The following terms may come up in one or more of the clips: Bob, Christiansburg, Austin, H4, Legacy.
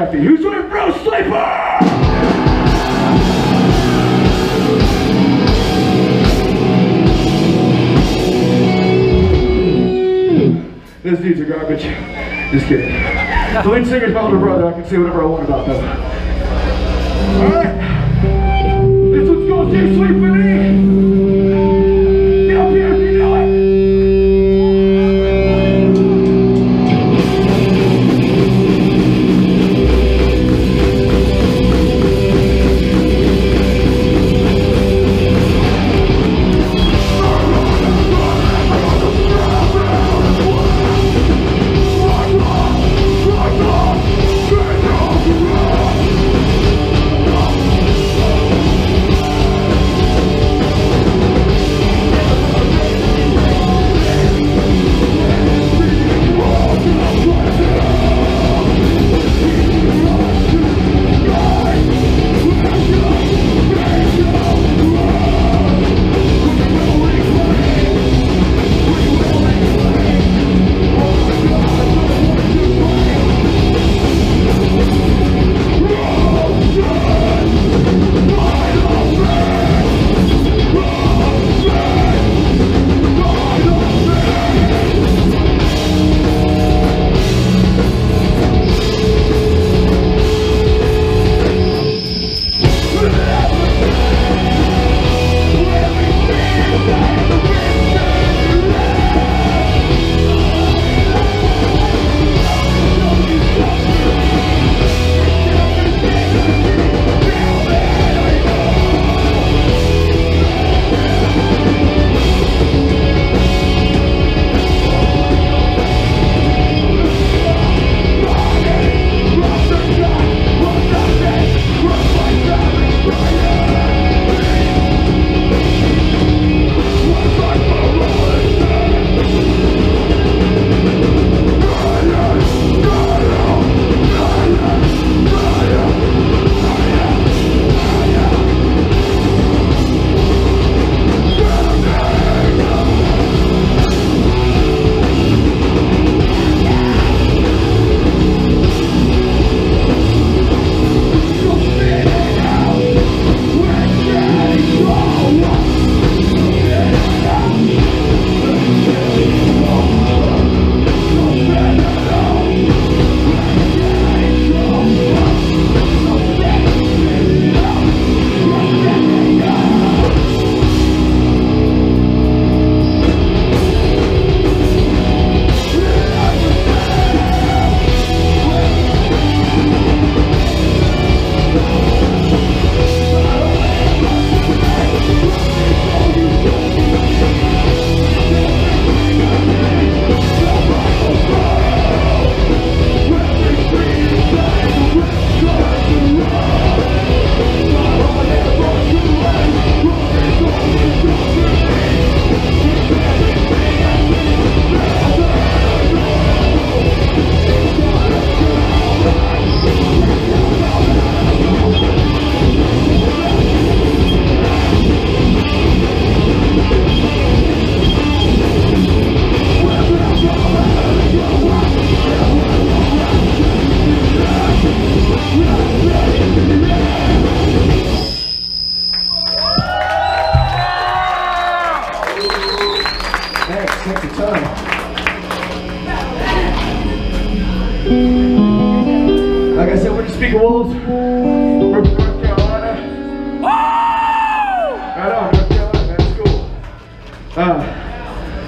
happy. Who's my bro sleeper? Those dudes are garbage. Just kidding. The lead singer's my older brother. I can say whatever I want about them. Alright. This one's called You Sleep With Me.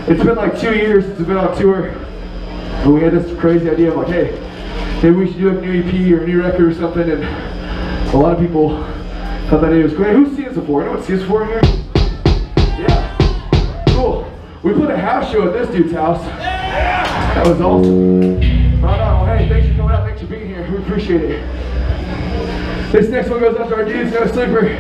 It's been like 2 years since we've been on tour, and we had this crazy idea of like, hey, maybe we should do a new EP or a new record or something, and a lot of people thought that idea was great. Who's seen us before? Anyone seen us before in here? Yeah. Cool. We put a house show at this dude's house. Yeah! That was awesome. Right on. Well, hey, thanks for coming out. Thanks for being here. We appreciate it. This next one goes out to our dudes, No Sleeper.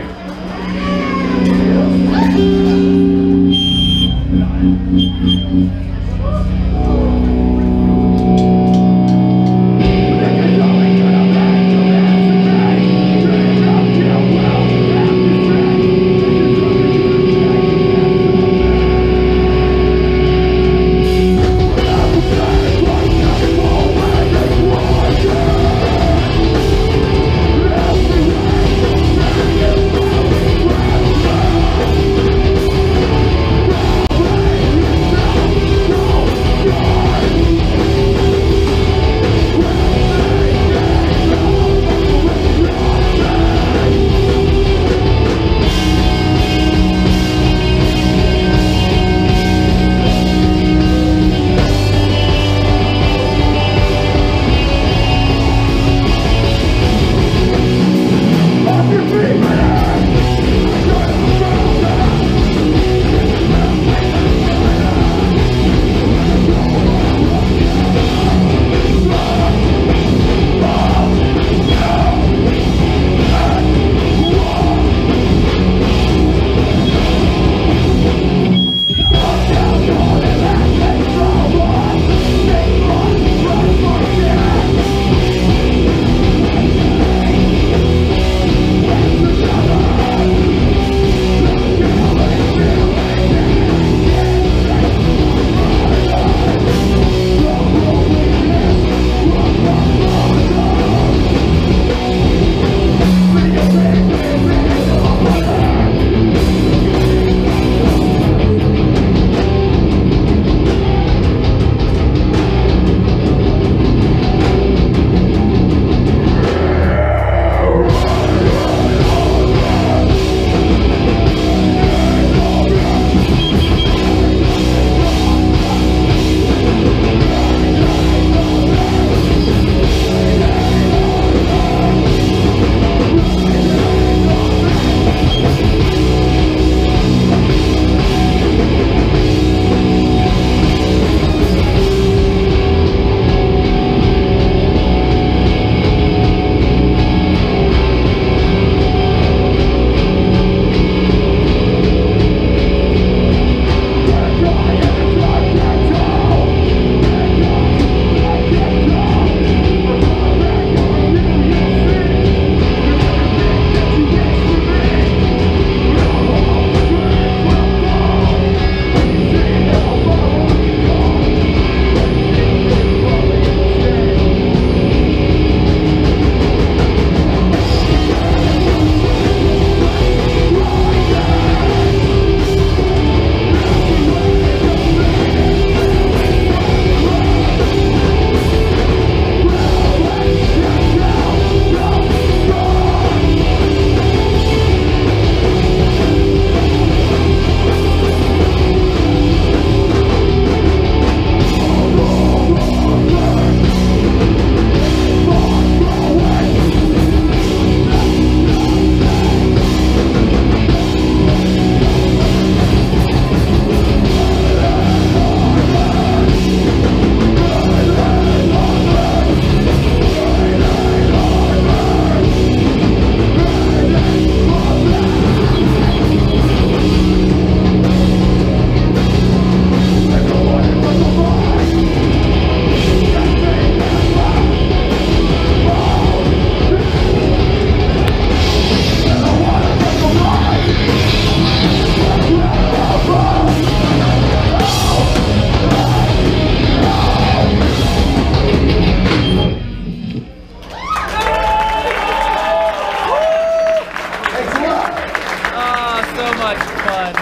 much fun.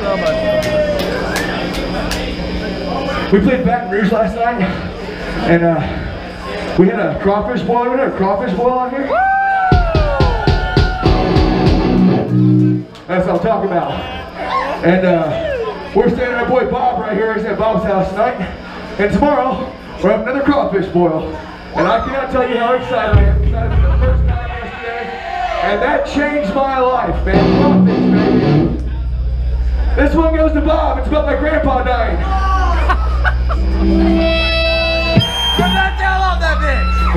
So much fun. We played Baton Rouge last night, and we had a crawfish boil over there, out here. Woo! That's what I'm talking about. And we're staying at our boy Bob right here. He's at Bob's house tonight. And tomorrow, we're having another crawfish boil. And I cannot tell you how excited I am. Excited for the first time yesterday. And that changed my life, man. Crawfish, baby. This one goes to Bob. It's about my grandpa dying. Put that down on that bitch!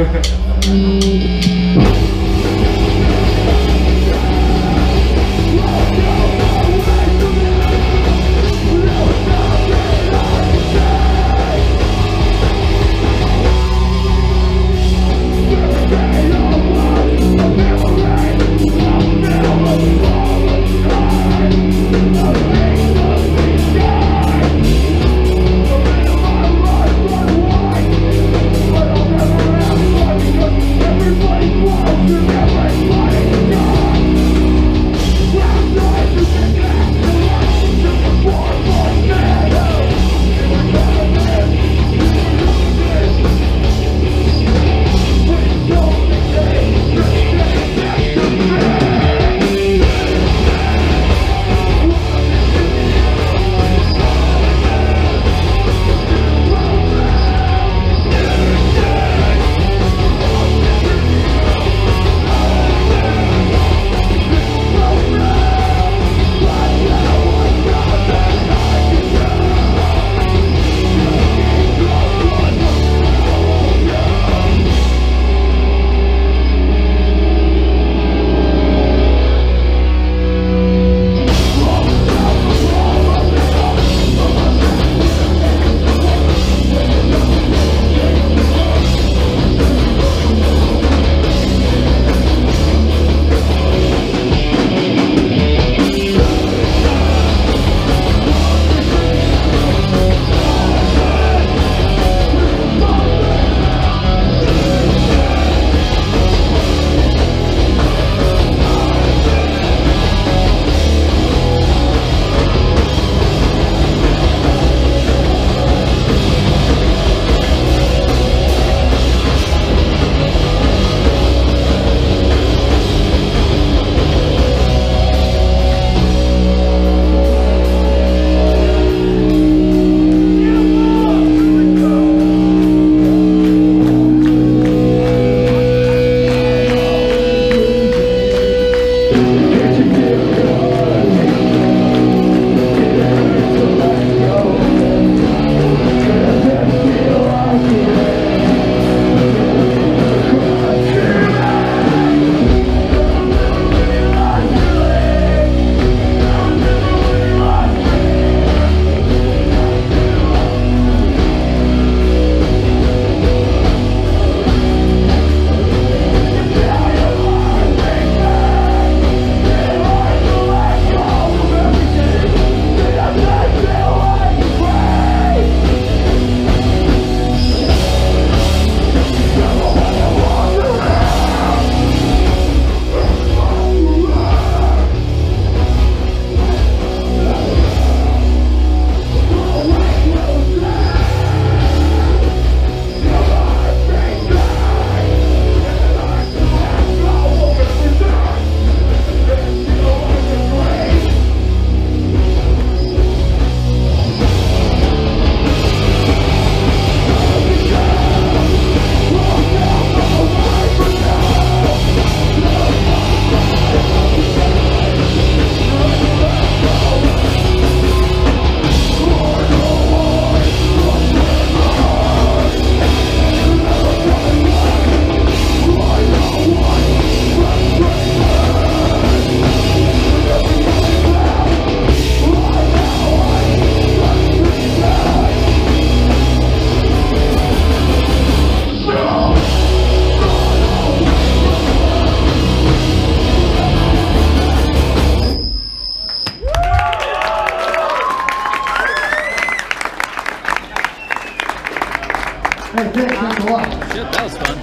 Hey, thanks a lot. Shit, that was fun.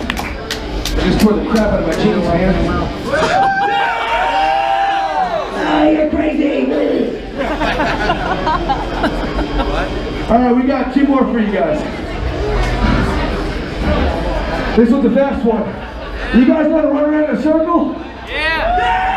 Just tore the crap out of my jeans, man. You're crazy! Alright, we got two more for you guys. This was the best one. You guys want to run around in a circle? Yeah! Yeah!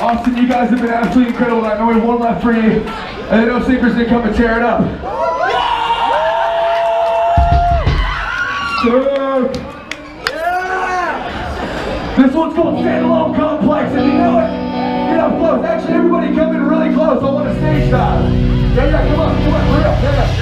Austin, you guys have been absolutely incredible. I know we have one left for you, and the No Sleepers didn't come and tear it up. Yeah! Serve! Yeah! This one's called Standalone Complex. If you know it, get up close. Actually, everybody come in really close. I want a stage dive. Yeah, come on, hurry up. Yeah.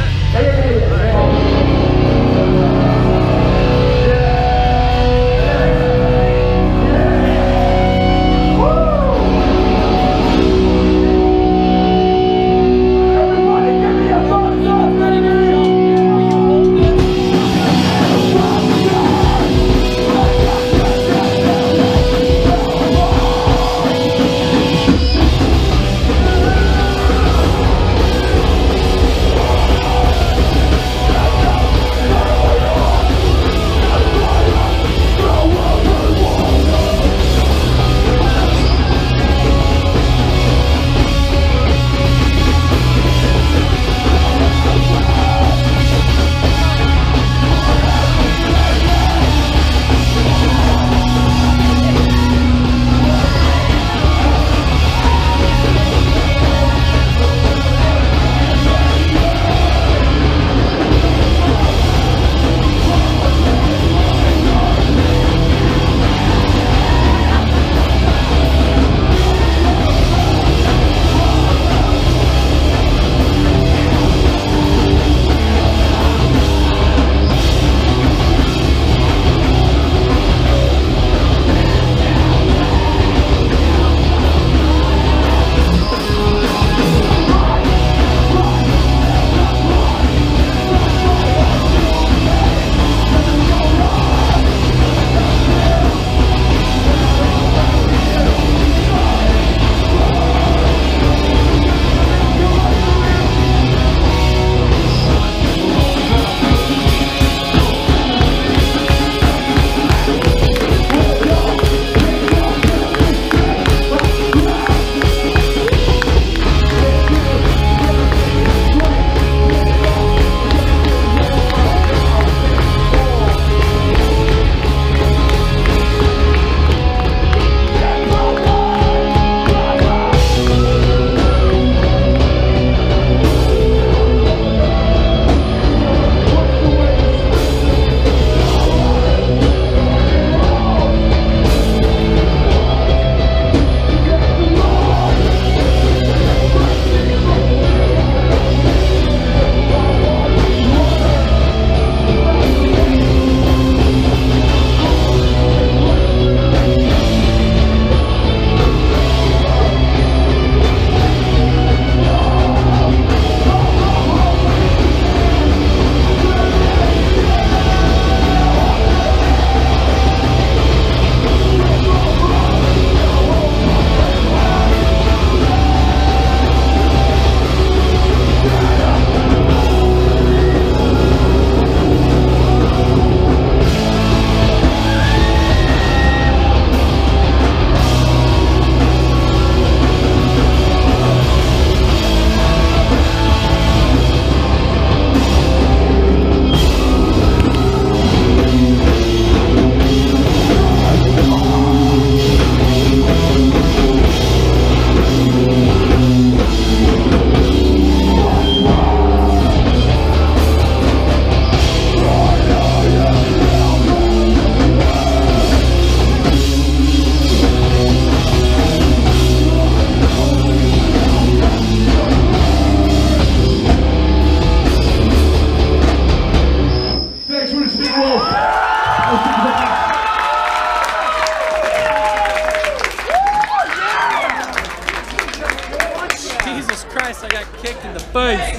Jesus Christ, I got kicked in the face.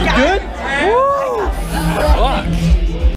You good? Woo! Fuck.